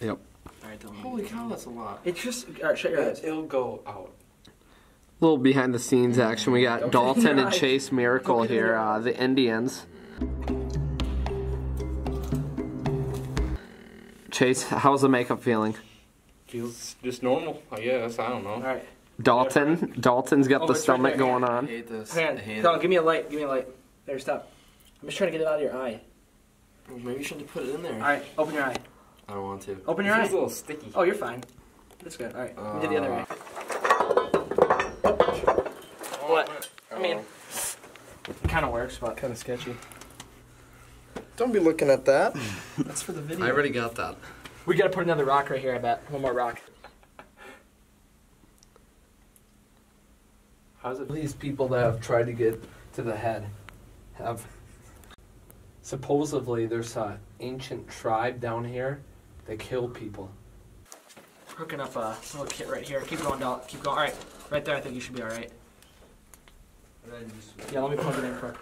Yep. I don't Holy cow, that's a lot. It's just... All right, shut your eyes. It'll go out. A little behind-the-scenes action. We got Dalton and Chase Maricle here, the Indians. Chase, how's the makeup feeling? Feels just normal, I guess. I don't know. All right. Dalton's got the stomach right going on. I hate this. I hate it. Give me a light. Give me a light. There, stop. I'm just trying to get it out of your eye. Well, maybe you shouldn't have put it in there. All right, open your eye. I don't want to. Open your eye. It's a little sticky. Oh, you're fine. That's good. All right, we did the other eye. What? I mean, it kind of works, but kind of sketchy. Don't be looking at that. That's for the video. I already got that. We gotta put another rock right here, I bet. One more rock. How's it? These people that have tried to get to the head have... Supposedly, there's an ancient tribe down here that kill people. We're hooking up a little kit right here. Keep going, Dalton. Keep going. All right. Right there, I think you should be all right. Yeah, let me plug it in for...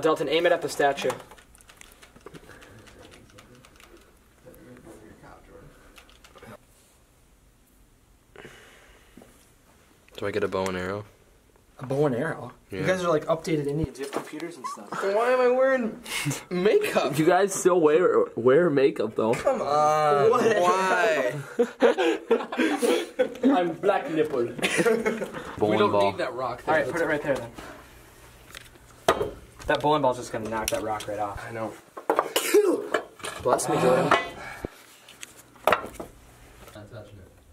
Dalton, aim it at the statue. Do I get a bow and arrow? A bow and arrow? Yeah. You guys are like updated Indians. You have computers and stuff. So why am I wearing makeup? You guys still wear makeup though. Come on. What? Why? I'm black nipple. We don't need that rock. All right, put it right there then. That bowling ball's just gonna knock that rock right off. I know. Bless me, Jordan.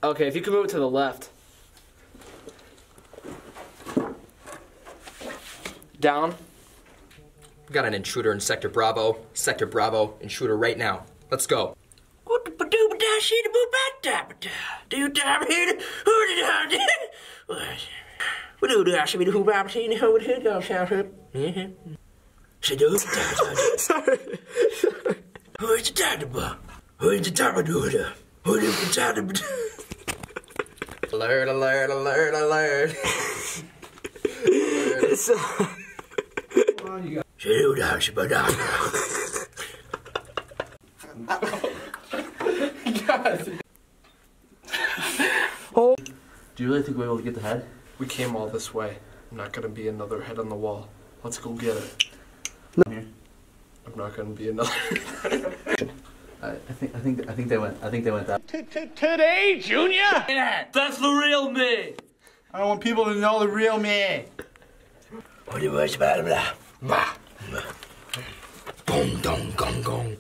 Okay, if you can move it to the left. Down. Got an intruder in Sector Bravo. Sector Bravo, intruder right now. Let's go. Alert, alert, alert, alert. It's oh. Do you really think we're able to get the head? We came all this way. I'm not gonna be another head on the wall. Let's go get it. No. I'm not gonna be another. I think they went that. Today, Junior. Yeah, that's the real me. I want people to know the real me. What do you wish about it? Gong, gong, gong, gong.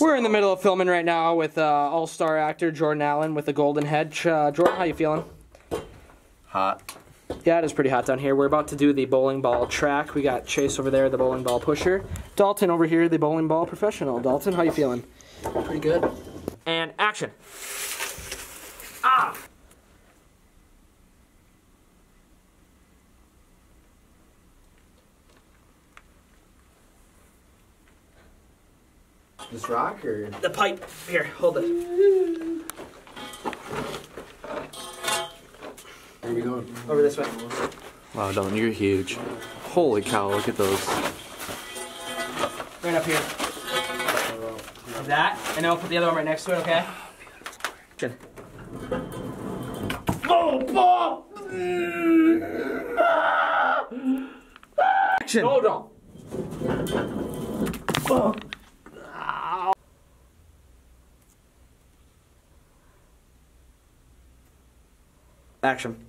We're in the middle of filming right now with all-star actor Jordan Allen with the Golden Head. Jordan, how you feeling? Hot. Yeah, it is pretty hot down here. We're about to do the bowling ball track. We got Chase over there, the bowling ball pusher. Dalton over here, the bowling ball professional. Dalton, how you feeling? Pretty good. And action. Ah! This rock or? The pipe. Here, hold it. Where are we going? Over this way. Wow, Dalton, you're huge. Holy cow, look at those. Right up here. Like that, and then I'll put the other one right next to it, okay? Oh, Bob! Action! Hold on. Oh. Action.